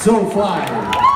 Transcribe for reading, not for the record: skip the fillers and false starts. SoFLY.